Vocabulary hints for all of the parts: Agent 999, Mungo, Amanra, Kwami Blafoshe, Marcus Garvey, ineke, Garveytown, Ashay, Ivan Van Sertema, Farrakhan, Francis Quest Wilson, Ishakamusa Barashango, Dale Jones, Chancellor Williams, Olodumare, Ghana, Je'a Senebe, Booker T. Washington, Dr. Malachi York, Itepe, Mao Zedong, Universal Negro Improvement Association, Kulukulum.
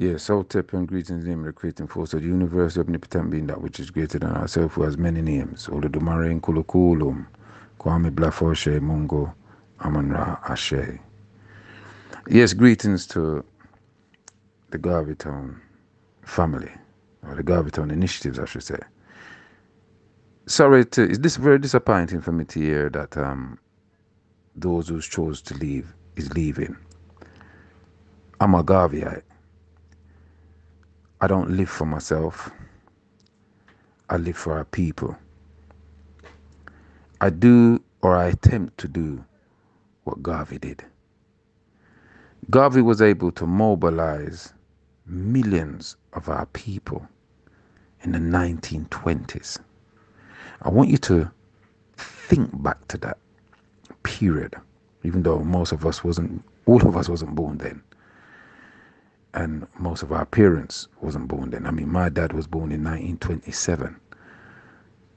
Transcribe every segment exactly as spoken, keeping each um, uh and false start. Yes, soul tipping, greetings, name of the creating force of the universe, the omnipotent being that which is greater than ourselves, who has many names. Olodumare and Kulukulum, Kwami Blafoshe, Mungo, Amanra, Ashay. Yes, greetings to the Garveytown family, or the Garveytown initiatives, I should say. Sorry, to, it's this very disappointing for me to hear that um, those who chose to leave is leaving. I'm a Garveyite. I don't live for myself. I live for our people. I do, or I attempt to do, what Garvey did. Garvey was able to mobilize millions of our people in the nineteen twenties. I want you to think back to that period, even though most of us wasn't, all of us wasn't born then. And most of our parents wasn't born then. I mean, my dad was born in nineteen twenty-seven.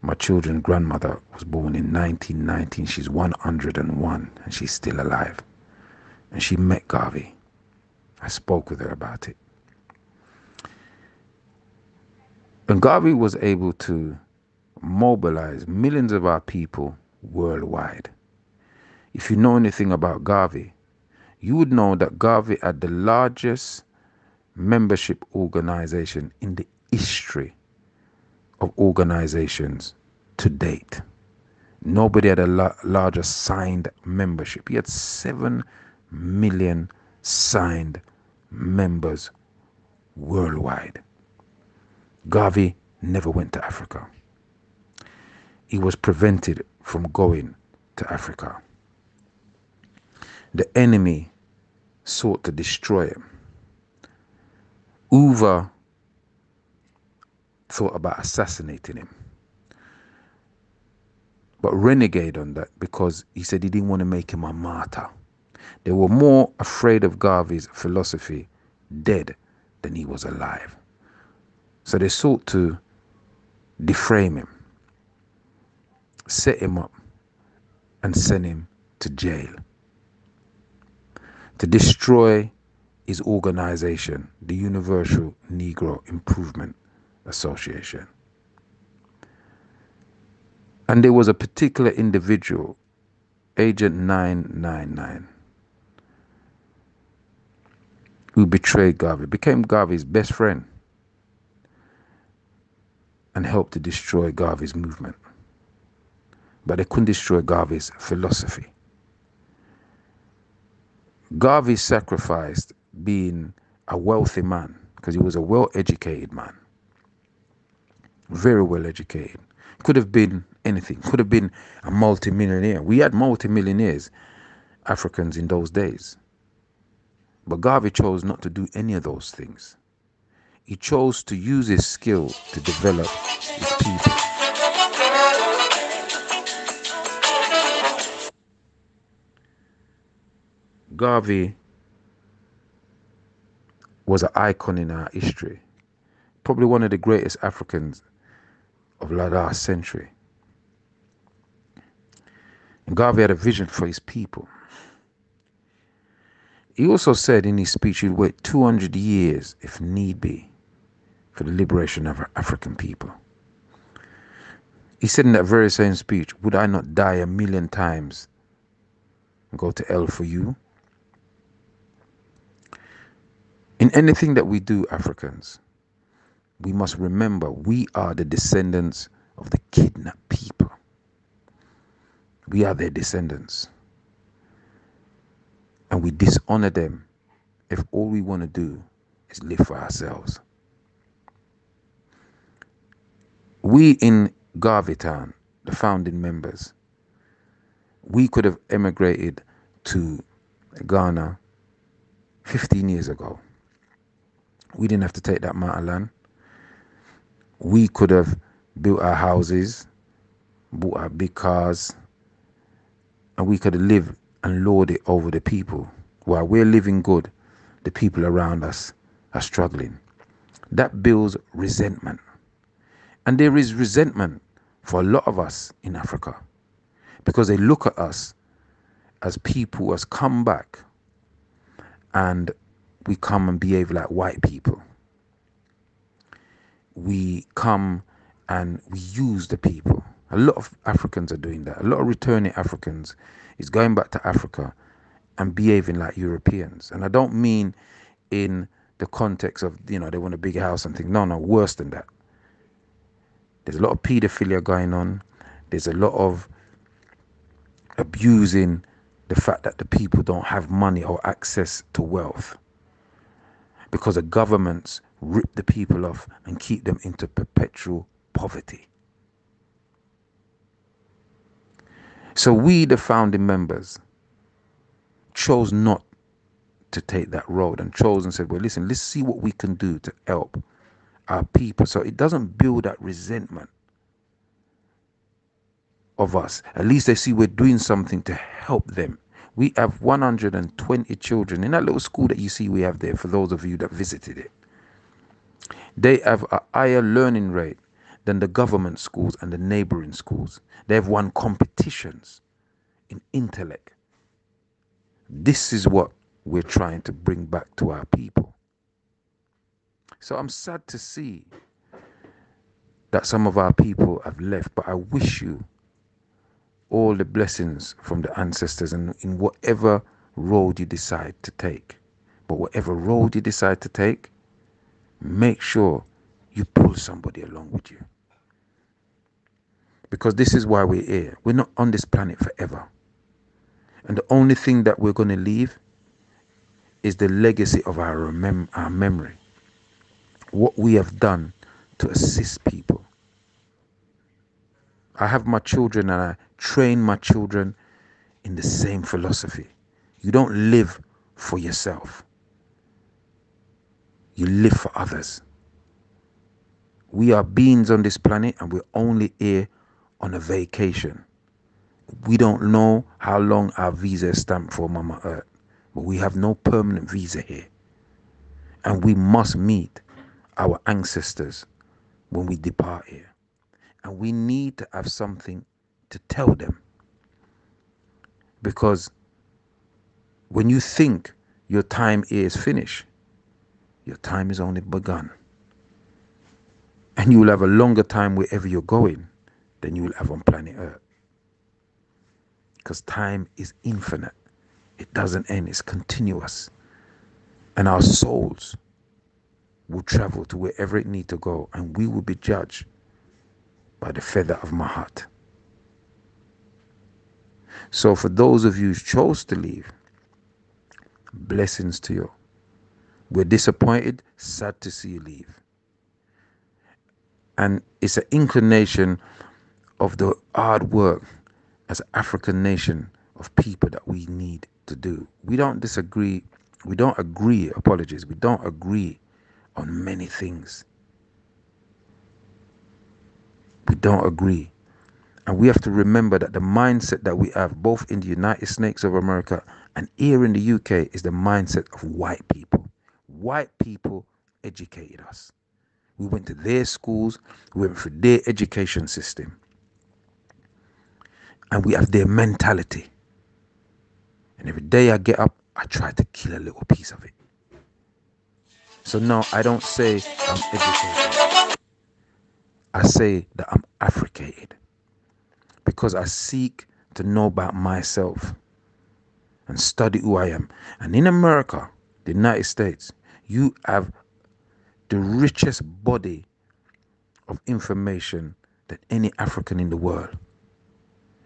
My children's grandmother was born in nineteen nineteen. She's one hundred and one, and she's still alive. And she met Garvey. I spoke with her about it. And Garvey was able to mobilize millions of our people worldwide. If you know anything about Garvey, you would know that Garvey had the largest membership organization in the history of organizations to date. Nobody had a la larger signed membership. He had seven million signed members worldwide. Garvey never went to Africa. He was prevented from going to Africa. The enemy sought to destroy him. Hoover thought about assassinating him, but renegade on that because he said he didn't want to make him a martyr. They were more afraid of Garvey's philosophy dead than he was alive. So they sought to defame him, set him up, and send him to jail, to destroy his organization, the Universal Negro Improvement Association. And there was a particular individual, Agent nine nine nine, who betrayed Garvey, became Garvey's best friend, and helped to destroy Garvey's movement. But they couldn't destroy Garvey's philosophy. Garvey sacrificed being a wealthy man because he was a well-educated man, very well-educated. Could have been anything. Could have been a multi-millionaire. We had multi-millionaires, Africans in those days. But Garvey chose not to do any of those things. He chose to use his skill to develop his people. Garvey was an icon in our history, probably one of the greatest Africans of the last century. And Garvey had a vision for his people. He also said in his speech he'd wait two hundred years, if need be, for the liberation of our African people. He said in that very same speech, "Would I not die a million times and go to hell for you?" In anything that we do, Africans, we must remember we are the descendants of the kidnapped people. We are their descendants. And we dishonor them if all we want to do is live for ourselves. We in Garveytown, the founding members, we could have emigrated to Ghana fifteen years ago. We didn't have to take that amount of land. We could have built our houses, bought our big cars, and we could have lived and lord it over the people. While we're living good, the people around us are struggling. That builds resentment. And there is resentment for a lot of us in Africa because they look at us as people who has come back and we come and behave like white people. We come and we use the people. A lot of Africans are doing that. A lot of returning Africans is going back to Africa and behaving like Europeans. And I don't mean in the context of, you know, they want a big house and things. No, no, worse than that. There's a lot of paedophilia going on. There's a lot of abusing the fact that the people don't have money or access to wealth, because the governments rip the people off and keep them into perpetual poverty. So we, the founding members, chose not to take that road and chose and said, well, listen, let's see what we can do to help our people so it doesn't build that resentment of us. At least they see we're doing something to help them. We have one hundred twenty children in that little school that you see we have there, for those of you that visited it. They have a higher learning rate than the government schools and the neighboring schools. They have won competitions in intellect. This is what we're trying to bring back to our people. So I'm sad to see that some of our people have left, but I wish you all the blessings from the ancestors and in whatever road you decide to take. But whatever road you decide to take, make sure you pull somebody along with you. Because this is why we're here. We're not on this planet forever. And the only thing that we're going to leave is the legacy of our, remem- our memory. What we have done to assist people. I have my children and I train my children in the same philosophy. You don't live for yourself. You live for others. We are beings on this planet and we're only here on a vacation. We don't know how long our visa is stamped for Mama Earth, but we have no permanent visa here. And we must meet our ancestors when we depart here. And we need to have something to tell them. Because when you think your time is finished, your time is only begun. And you will have a longer time wherever you're going than you will have on planet Earth. Because time is infinite. It doesn't end, it's continuous. And our souls will travel to wherever it needs to go, and we will be judged by the feather of Mahat. So for those of you who chose to leave, blessings to you. We're disappointed, sad to see you leave. And it's an inclination of the hard work as an African nation of people that we need to do. We don't disagree, we don't agree, apologies, we don't agree on many things. We don't agree. And we have to remember that the mindset that we have both in the United States of America and here in the U K is the mindset of white people. White people educated us. We went to their schools, we went through their education system. And we have their mentality. And every day I get up, I try to kill a little piece of it. So no, I don't say I'm educated. I say that I'm Africated. Because I seek to know about myself and study who I am. And in America, the United States, you have the richest body of information than any African in the world.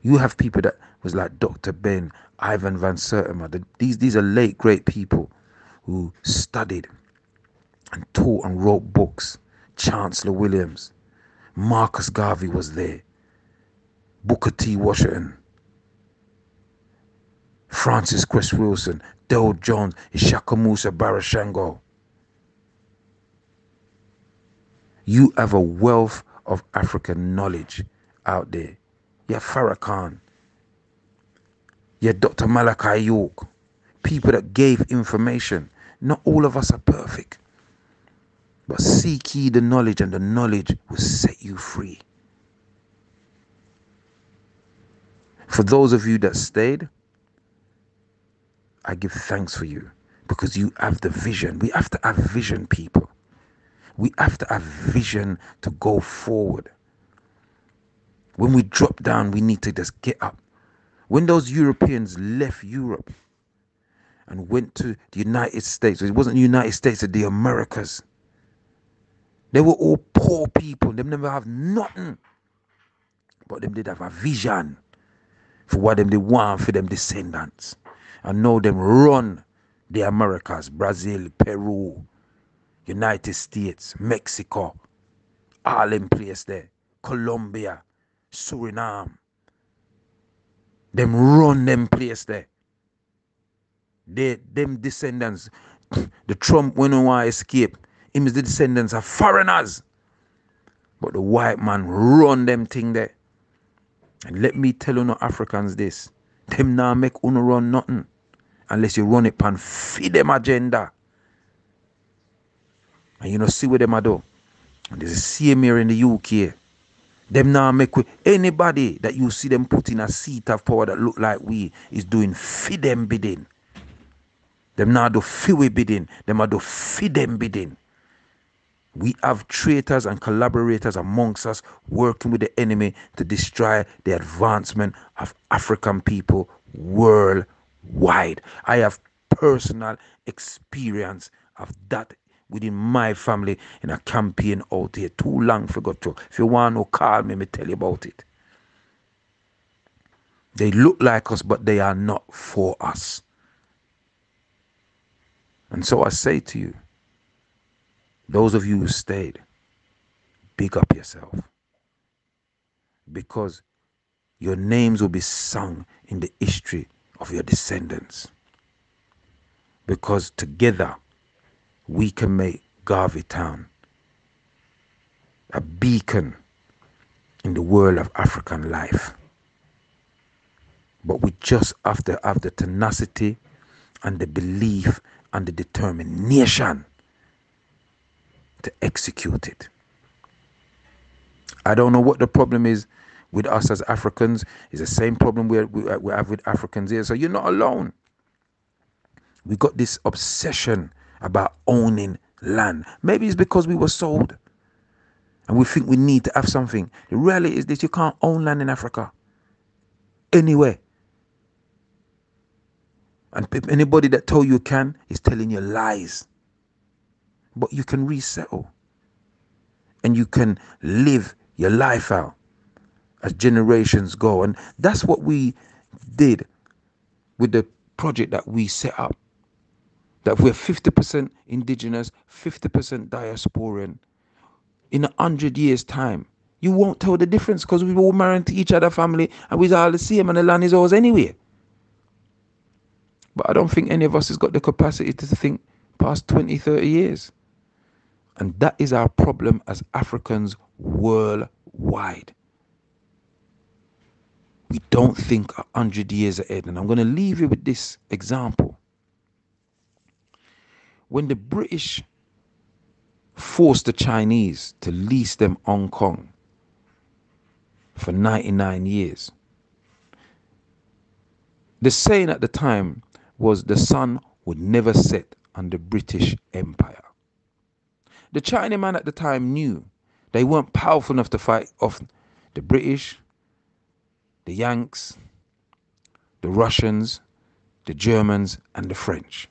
You have people that was like Doctor Ben, Ivan Van Sertema. The, these, these are late great people who studied and taught and wrote books. Chancellor Williams, Marcus Garvey was there. Booker T. Washington, Francis Quest Wilson, Dale Jones, Ishakamusa Barashango. You have a wealth of African knowledge out there. You have Farrakhan. You have Doctor Malachi York. People that gave information. Not all of us are perfect. But seek ye the knowledge, and the knowledge will set you free. For those of you that stayed, I give thanks for you. because you have the vision. We have to have vision, people. We have to have vision to go forward. When we drop down, we need to just get up. When those Europeans left Europe and went to the United States, it wasn't the United States, it was the Americas. They were all poor people. They never have nothing. But them did have a vision for what them they want for them descendants. And now them run the Americas, Brazil, Peru, United States, Mexico, all them places there, Colombia, Suriname. Them run them place there. They, them descendants, the Trump when no one escape, him is the descendants of foreigners. But the white man run them thing there. And let me tell you no Africans this. Them now make uno run nothing unless you run it pan feed them agenda. And you know see what them a do. And there's the same here in the U K. Them now make we, anybody that you see them put in a seat of power that look like we is doing feed them bidding. Them now do feed we bidding. Them now do feed them bidding. We have traitors and collaborators amongst us working with the enemy to destroy the advancement of African people worldwide. I have personal experience of that within my family in a campaign out here. Too long forgot to. If you want to call me, me tell you about it. They look like us, but they are not for us. And so I say to you, those of you who stayed, big up yourself. Because your names will be sung in the history of your descendants. Because together, we can make Garveytown a beacon in the world of African life. But we just have to have the tenacity and the belief and the determination to execute it. I don't know what the problem is with us as Africans. It's the same problem we, we, we have with Africans here. So you're not alone. We got this obsession about owning land. Maybe it's because we were sold and we think we need to have something. The reality is that you can't own land in Africa anywhere. And anybody that told you can is telling you lies. But you can resettle and you can live your life out as generations go. And that's what we did with the project that we set up. That we're fifty percent indigenous, fifty percent diasporan. In a hundred years time, you won't tell the difference because we all married to each other family and we're all the same and the land is ours anyway. But I don't think any of us has got the capacity to think past twenty, thirty years. And that is our problem as Africans worldwide. We don't think a hundred years ahead. And I'm going to leave you with this example. When the British forced the Chinese to lease them Hong Kong for ninety-nine years, the saying at the time was the sun would never set on the British Empire. The Chinaman at the time knew they weren't powerful enough to fight off the British, the Yanks, the Russians, the Germans, and the French.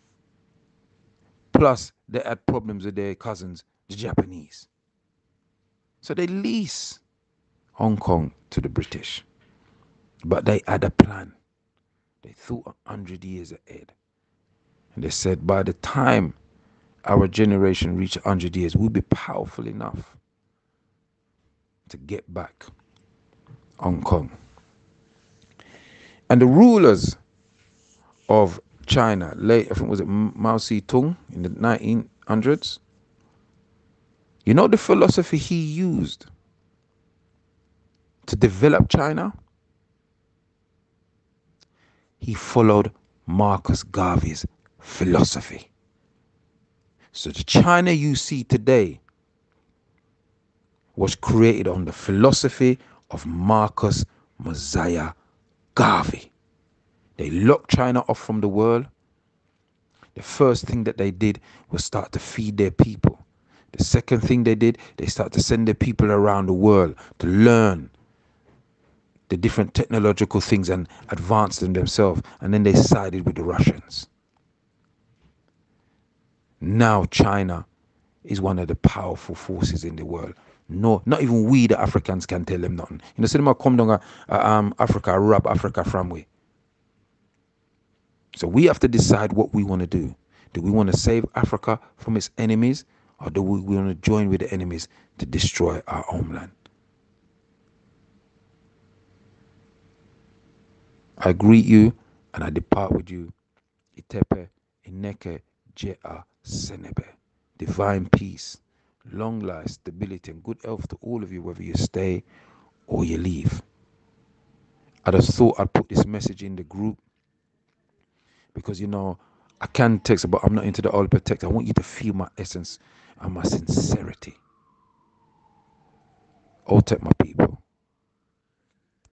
Plus, they had problems with their cousins, the Japanese. So they leased Hong Kong to the British. But they had a plan. They thought a hundred years ahead. And they said, by the time our generation reached a hundred years, we'll be powerful enough to get back Hong Kong. And the rulers of China, late, I think was it Mao Zedong in the nineteen hundreds? You know the philosophy he used to develop China? He followed Marcus Garvey's philosophy. So the China you see today was created on the philosophy of Marcus Mosiah Garvey. They locked China off from the world. the first thing that they did was start to feed their people. The second thing they did, they start to send their people around the world to learn the different technological things and advance them themselves. And then they sided with the Russians. Now China is one of the powerful forces in the world. No, not even we, the Africans, can tell them nothing. You know, say them come down um, Africa, rob Africa from we. So we have to decide what we want to do. Do we want to save Africa from its enemies? Or do we want to join with the enemies to destroy our homeland? I greet you and I depart with you. Itepe, ineke, Je'a Senebe. Divine peace, long life, stability, and good health to all of you, whether you stay or you leave. I just thought I'd put this message in the group because, you know, I can text, but I'm not into the old protect. I want you to feel my essence and my sincerity. I'll take my people.